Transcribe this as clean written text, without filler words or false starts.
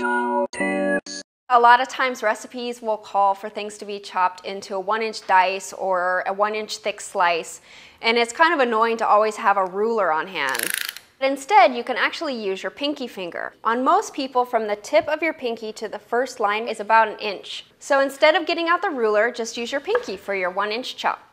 Show tips. A lot of times recipes will call for things to be chopped into a 1-inch dice or a 1-inch thick slice, and it's kind of annoying to always have a ruler on hand. But instead, you can actually use your pinky finger. On most people, from the tip of your pinky to the first line is about 1 inch. So instead of getting out the ruler, just use your pinky for your 1-inch chop.